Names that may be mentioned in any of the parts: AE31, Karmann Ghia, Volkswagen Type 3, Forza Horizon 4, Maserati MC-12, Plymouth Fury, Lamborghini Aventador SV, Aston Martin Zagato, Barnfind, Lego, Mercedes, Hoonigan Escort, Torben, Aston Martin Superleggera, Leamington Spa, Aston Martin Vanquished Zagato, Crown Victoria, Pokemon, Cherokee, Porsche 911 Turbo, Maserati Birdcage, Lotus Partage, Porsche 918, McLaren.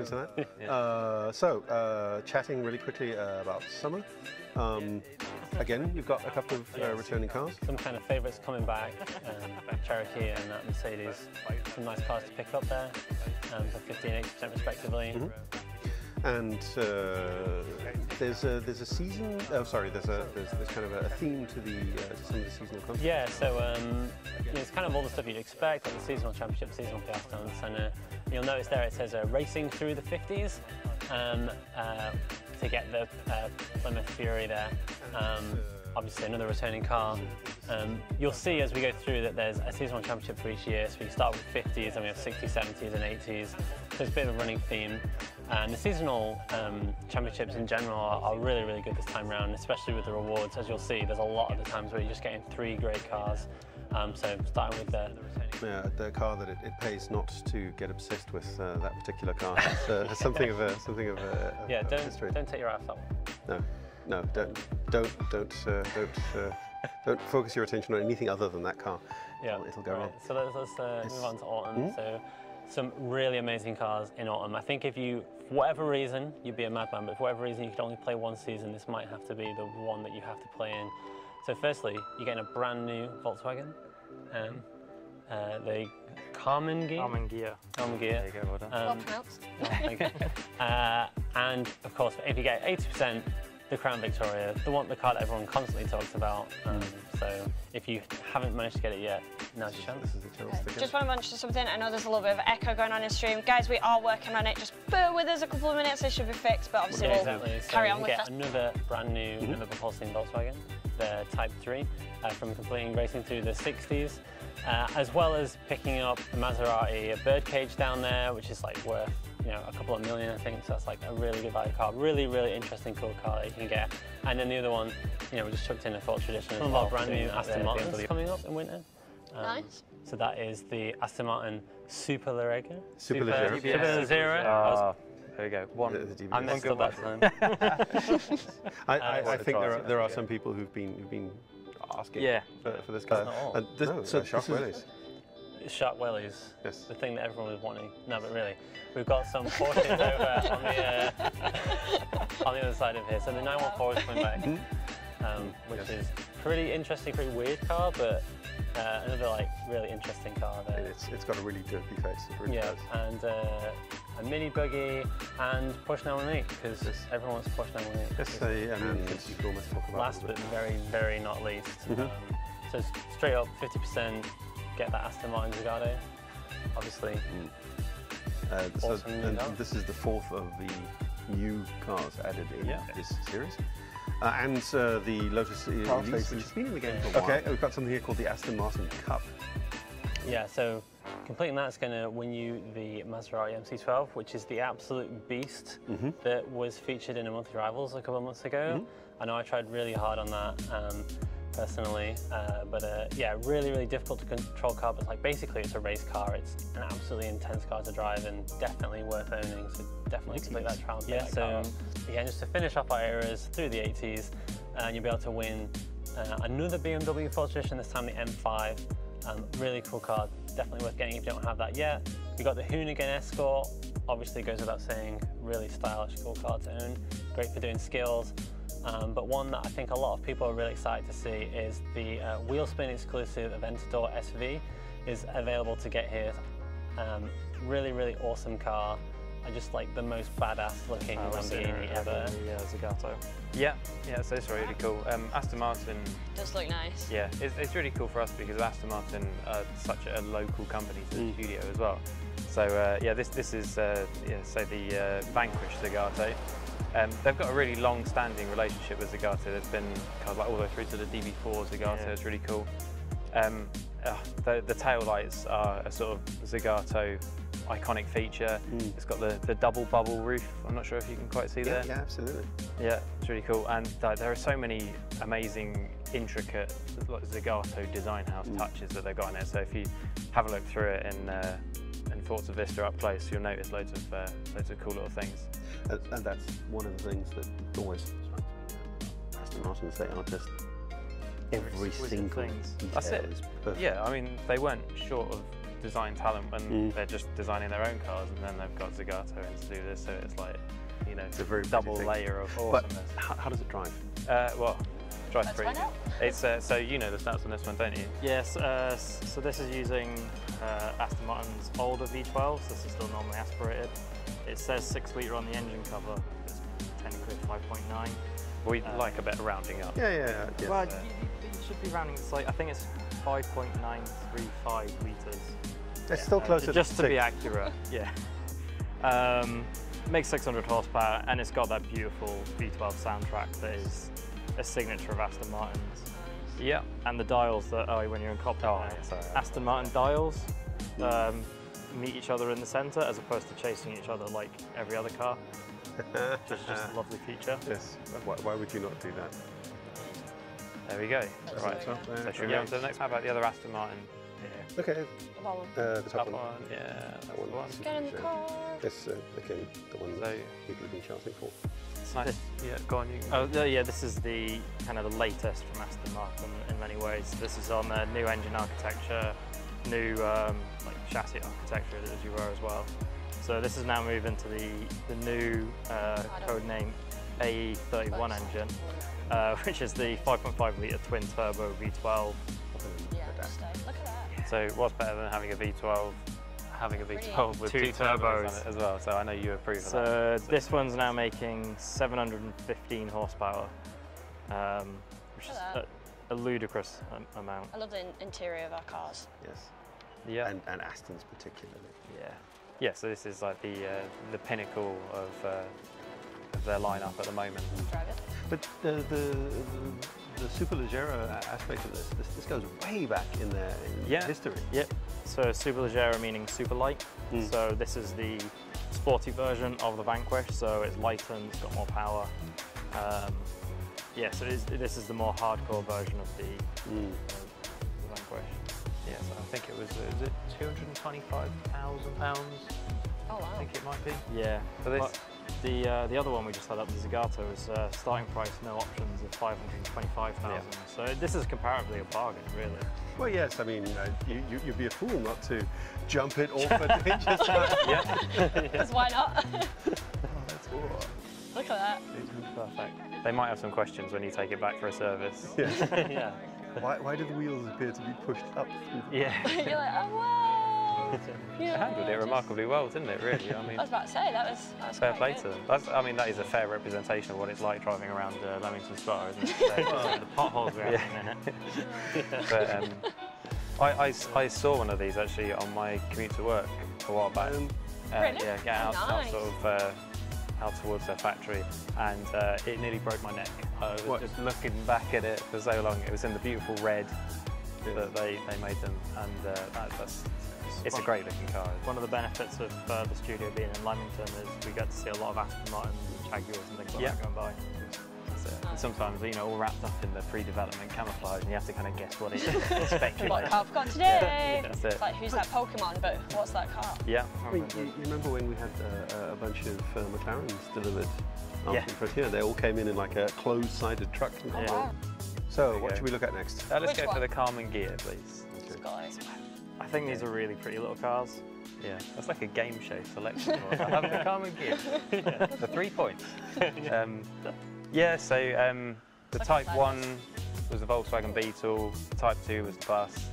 into that. Yeah. Chatting really quickly about summer. Again, you've got a couple of returning cars. Some kind of favourites coming back, Cherokee and that Mercedes. Some nice cars to pick up there, for 15% respectively. Mm-hmm. And there's kind of a theme to the some of the seasonal concepts. Yeah, so it's kind of all the stuff you'd expect, like the seasonal championship, seasonal fiestas, and you'll notice there it says racing through the 50s to get the Plymouth Fury there. Obviously another returning car. You'll see as we go through that there's a seasonal championship for each year, so we start with 50s, and we have 60s, 70s and 80s, so it's a bit of a running theme. And the seasonal championships in general are really, really good this time around, especially with the rewards. As you'll see, there's a lot of the times where you're just getting three great cars. So starting with the car that it pays not to get obsessed with, that particular car. It's something of a history. Don't take your eye off that one. No, don't focus your attention on anything other than that car. Yeah, it'll go wrong. So let's move on to autumn. Mm-hmm. So, some really amazing cars in autumn. I think if you, for whatever reason, you'd be a madman, but for whatever reason you could only play one season, this might have to be the one that you have to play in. So firstly, you're getting a brand new Volkswagen, the Karmann Ghia. Karmann Ghia. Karmann Ghia. There you go, well done. Well pronounced. And of course, if you get 80%, the Crown Victoria, the car that everyone constantly talks about. So if you haven't managed to get it yet, now's your chance. Just want to mention something. I know there's a little bit of echo going on in stream. Guys, we are working on it. Just bear with us a couple of minutes. It should be fixed, but obviously we'll carry on with that. Another brand new, another propulsion Volkswagen, the Type 3, from completing racing through the 60s, as well as picking up the Maserati Birdcage down there, which is like worth a couple of million, I think, so that's like a really good value car. Really, really interesting, cool car that you can get. And then the other one, we just chucked in a Thought Tradition. Some of our brand new Aston Martins coming up in winter. Nice. So that is the Aston Martin Superleggera. Superleggera. There we go. I messed up that time. I think there are some people who've been asking for this car. Shark wellies, yes. The thing that everyone was wanting. No, but really, we've got some Porsches over on the other side of here. So the 914 is coming back, which is pretty interesting, pretty weird car, but another really interesting car there. It's got a really derpy face. And a mini buggy and Porsche 918, because everyone wants Porsche 918. Last but very, very not least. So straight up 50%. Get that Aston Martin Zagato, obviously. And this is the fourth of the new cars added in this series. And the Lotus Partage, which has been in the game for a while. Okay, we've got something here called the Aston Martin Cup. Yeah, so completing that's going to win you the Maserati MC-12, which is the absolute beast that was featured in a Monthly Rivals a couple of months ago. I know I tried really hard on that. Personally, really, really difficult to control car, but basically it's a race car. It's an absolutely intense car to drive and definitely worth owning, so definitely complete that trial. Yeah, so again, just to finish off our eras through the 80s, and you'll be able to win another BMW 4 Tradition, this time the M5. Really cool car, definitely worth getting if you don't have that yet. We've got the Hoonigan Escort, obviously goes without saying, really stylish, cool car to own, great for doing skills. But one that I think a lot of people are really excited to see is the Wheelspin exclusive Aventador SV is available to get here. Really, really awesome car. And just the most badass looking Lamborghini ever. Yeah, Zagato. Yeah, so it's really cool. Aston Martin does look nice. Yeah, it's really cool for us because Aston Martin are such a local company to the studio as well. So this is the Vanquished Zagato. They've got a really long-standing relationship with Zagato. There's been all the way through to the DB4 Zagato. It's really cool. The tail lights are a sort of Zagato iconic feature. It's got the double bubble roof. I'm not sure if you can quite see there. Yeah, absolutely. Yeah, it's really cool. And there are so many amazing, intricate Zagato design house touches that they've got in it. So if you have a look through it and Forza Vista up close, you'll notice loads of cool little things. And that's one of the things that always Aston Martin say are just every single thing. That's it. Perfect. Yeah, I mean, they weren't short of design talent when they're just designing their own cars, and then they've got Zagato in to do this, so it's like, you know, it's a very double layer of awesomeness. But how does it drive? Well, it drives pretty good. It's so you know the stats on this one, don't you? Yes, so this is using Aston Martin's older V12, so this is still normally aspirated. It says 6 litre on the engine cover, it's technically 5.9. We'd like a bit of rounding up. Yeah, yeah, yeah. Well, you should be rounding, it's like, I think it's 5.935 litres. It's still closer just to be accurate, yeah. Makes 600 horsepower, and it's got that beautiful V12 soundtrack that is a signature of Aston Martin's. Yeah. And the dials that, oh, when you're in cockpit, Aston Martin dials meet each other in the centre, as opposed to chasing each other like every other car. Which is just a lovely feature. Yes. Why would you not do that? There we go. That's right. So should we go on to the next? How about the other Aston Martin? Yeah. Okay. The top one. Yeah. That one. Get in the car. This again, the one that people have been shouting for. It's nice. Yeah. Go on. You can go. Yeah. This is the kind of the latest from Aston Martin in many ways. This is on a new engine architecture, new like chassis architecture as you were as well. So this is now moving to the new codename AE31 engine, which is the 5.5 litre twin turbo V12. Yeah, look at that. So what's better than having a V12? Having a V12 with two turbos on it as well. So I know you approve of that. So this one's now making 715 horsepower, which is a ludicrous amount. I love the interior of our cars. Yes. Yeah. And Aston's particularly. Yeah. Yeah, so this is like the pinnacle of their lineup at the moment. But the Superleggera aspect of this goes way back in their history. Yeah. So Superleggera meaning super light. So this is the sporty version of the Vanquished. So it's lighter and it's got more power. Yeah. So this is the more hardcore version of the Vanquished. Yes, I think it was it £225,000? Oh, wow. I think it might be. Yeah. For this? The other one we just had up, the Zagato, is starting price, no options, of £525,000. Yeah. So this is comparably a bargain, really. Well, yes, I mean, you'd be a fool not to jump it off a dangerous time. Yeah. Because why not? Oh, that's cool. Look at that. Perfect. They might have some questions when you take it back for a service. Yes. Yeah. Why do the wheels appear to be pushed up? Yeah. You're like, oh, wow. It handled it remarkably well, didn't it, really? I mean, I was about to say, that was fair play to them. I mean, that is a fair representation of what it's like driving around Leamington Spa, isn't it? The potholes we're having in it. But I saw one of these, actually, on my commute to work a while back. Really? Yeah, out sort of out towards their factory, and it nearly broke my neck. I was just looking back at it for so long. It was in the beautiful red that they made them, and it's a great looking car. One of the benefits of the studio being in Leamington is we get to see a lot of Aston Martin Jaguars and things like that going by. Sometimes, you know, all wrapped up in the pre-development camouflage, and you have to kind of guess what it is. Speculate. What car I've got today? Yeah, that's it. It's like, who's that Pokemon, but what's that car? Yeah. I mean, you remember when we had a bunch of McLarens delivered after the Frontier? They all came in like a closed-sided truck. Oh, wow. So, what should we look at next? Let's go for the Karmann Ghia, please. I think these are really pretty little cars. Yeah, that's like a game show selection. I have the Karmann Ghia. Yeah. For 3 points. Yeah, so the Type 1 was the Volkswagen Beetle, the Type 2 was the bus,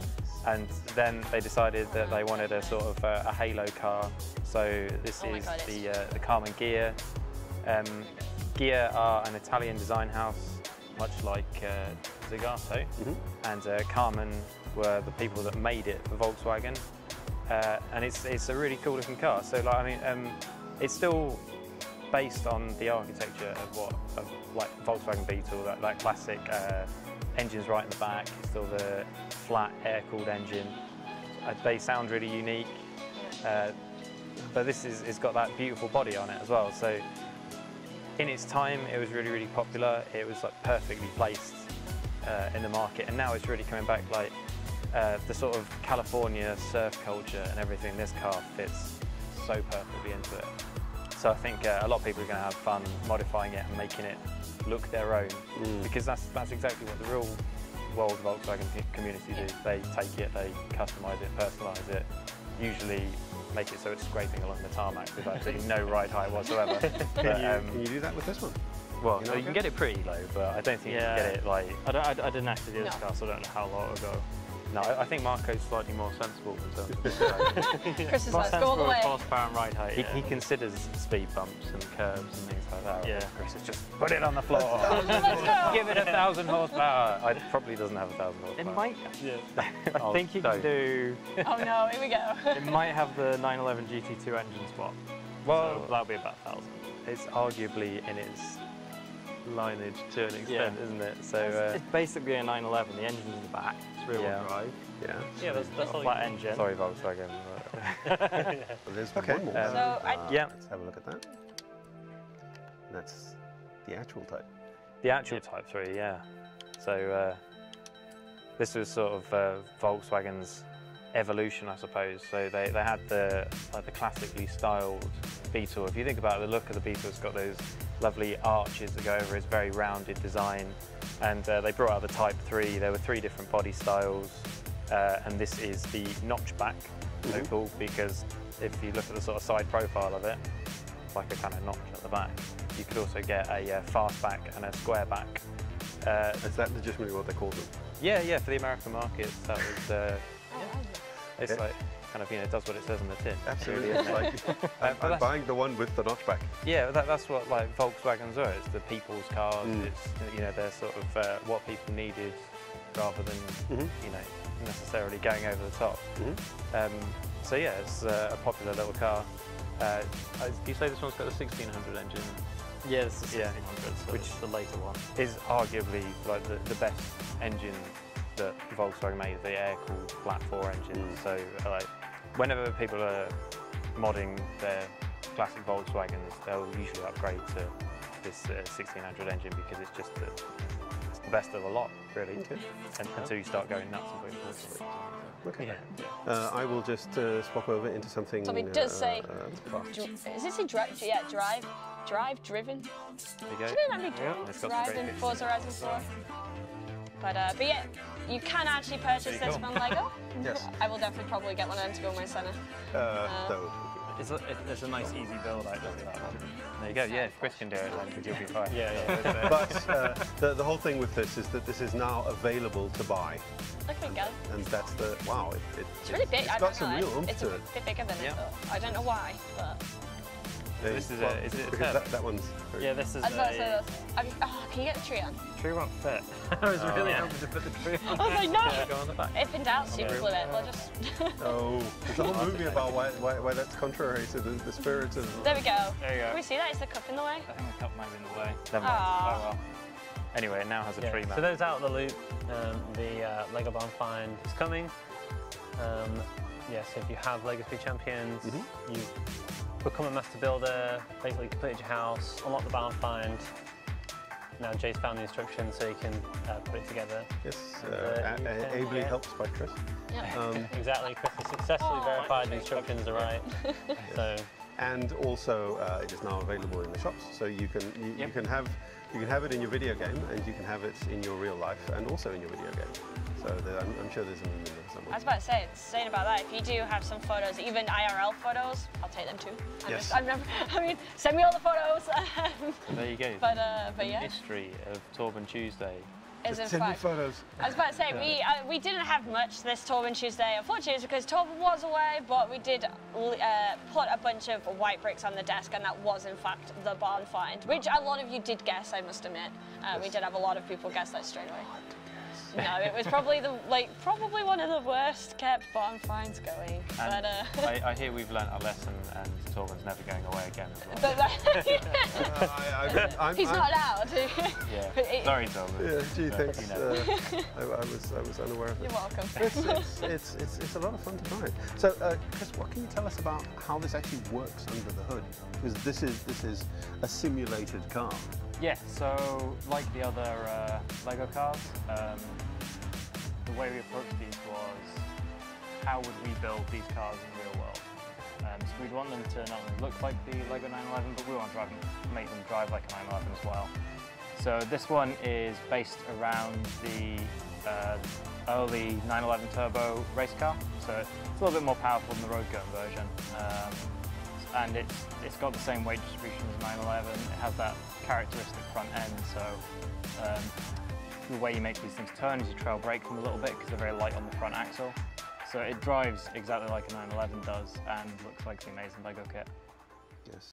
and then they decided that they wanted a sort of a halo car. So this is the Karmann Ghia. Ghia are an Italian design house, much like Zagato, and Karmann were the people that made it for Volkswagen. And it's a really cool looking car. So like, I mean, it's still based on the architecture of like Volkswagen Beetle, that classic engines right in the back, still the flat air-cooled engine. They sound really unique, but it's got that beautiful body on it as well. So in its time, it was really, really popular. It was like perfectly placed in the market, and now it's really coming back. Like the sort of California surf culture and everything, this car fits so perfectly into it. So I think a lot of people are going to have fun modifying it and making it look their own, because that's exactly what the real world Volkswagen community do. They take it, they customise it, personalise it, usually make it so it's scraping along the tarmac with absolutely no ride height whatsoever. Can you do that with this one? Well, you can get it pretty low, but I don't think you can get it like... I didn't actually do this car, so I don't know how long ago. No, I think Marco's slightly more sensible than Chris is like, go all the way. Horsepower and ride height. He considers speed bumps and curves and things like that. Yeah. Chris is just, put it on the floor. Let's go. Give it 1,000 horsepower. It probably doesn't have 1,000 horsepower. It might. Yeah. I think you can do... Oh no, here we go. It might have the 911 GT2 engine swap. Well, so that'll be about 1,000. It's arguably in its lineage to an extent, isn't it? So it's basically a 911. The engine's in the back. It's real drive. Yeah. Yeah, that's all flat engine. Sorry, Volkswagen. Well, there's one more. Let's have a look at that. And that's the actual type. The actual Type 3, yeah. So this was sort of Volkswagen's evolution, I suppose. So they had the classically styled Beetle. If you think about it, the look of the Beetle, it's got those lovely arches that go over its very rounded design. And they brought out the Type 3. There were 3 different body styles. And this is the notchback opal, because if you look at the sort of side profile of it, it's like a kind of notch at the back. You could also get a fastback and a square back. Is that legitimately what they call them? Yeah, yeah, for the American market, that was... It's like, kind of, you know, it does what it says on the tin. Absolutely. It's like, I'm buying the one with the notchback. Yeah, that's what, like, Volkswagens are. It's the people's cars. It's, you know, they're sort of what people needed rather than, you know, necessarily going over the top. So, yeah, it's a popular little car. You say this one's got a 1600 engine? Yeah, it's the 1600, so which is the later one. Is arguably, like, the best engine that Volkswagen made, the air-cooled flat 4 engine. So, like, whenever people are modding their classic Volkswagens, they'll usually upgrade to this 1600 engine because it's just it's the best of the lot, really. Until you start going nuts and going forward. Okay. Yeah. I will just swap over into something. Something does say. Is this a drive? Yeah, drive. Drive driven. There you go. Do you know that Horizon, Forza Horizon 4? But yeah, you can actually purchase this from Lego. Yes. I will definitely probably get one of them to go in my centre. It's a nice easy build, I think. There you go, yeah, if Chris can do it, then you'll be fine. Yeah. But the whole thing with this is that this is now available to buy. Look at it go. And that's the, wow, it's really big. It's got some real oomph to it. It's a bit bigger than it, though. I don't know why, but... So this is a, is it a that one's... Yeah, this is can you get the tree on? The tree won't fit. I was really hoping to put the tree on. I was like, no! If in doubt, you flip it. We'll just... Oh, there's a whole movie about why that's contrary to the spirit of... There we go. There you go. Can we see that? Is the cup in the way? I think the cup might be in the way. Never mind. Oh, well. Anyway, it now has a tree map. So those out of the loop, the Lego Barn Find is coming. So if you have Lego 3 Champions, you... become a master builder, basically complete your house, unlock the Barn Find. Now Jay's found the instructions so he can put it together. Yes, ably helped by Chris. Yeah. Exactly, Chris has successfully verified the instructions are right. So. And also it is now available in the shops, so you can have it in your video game and you can have it in your real life and also in your video game. So I'm sure there's a million there somewhere. I was about to say, it's saying about that, if you do have some photos, even IRL photos, I'll take them too. I mean, send me all the photos. There you go. But yeah. The history of Torben Tuesday. Send me photos. I was about to say, we didn't have much this Torben Tuesday, unfortunately, because Torben was away, but we did put a bunch of white bricks on the desk, and that was, in fact, the Barn Find, which a lot of you did guess, I must admit. We did have a lot of people guess that straight away. No, it was probably probably one of the worst kept barn finds going. And I hear we've learnt our lesson, and Torben's never going away again as well. He's not allowed. Sorry, Torben. Yeah, gee, thanks. I was unaware of it. You're welcome. It's a lot of fun to buy. So, Chris, what can you tell us about how this actually works under the hood? Because this is a simulated car. Yeah, so like the other Lego cars, the way we approached these was how would we build these cars in the real world? So we'd want them to not only look like the Lego 911, but we want to make them drive like a 911 as well. So this one is based around the early 911 turbo race car. so it's a little bit more powerful than the road going version. And it's got the same weight distribution as 911, it has that characteristic front end, so the way you make these things turn is you trail brake them a little bit because they're very light on the front axle. So it drives exactly like a 911 does and looks like the amazing Lego kit. Yes.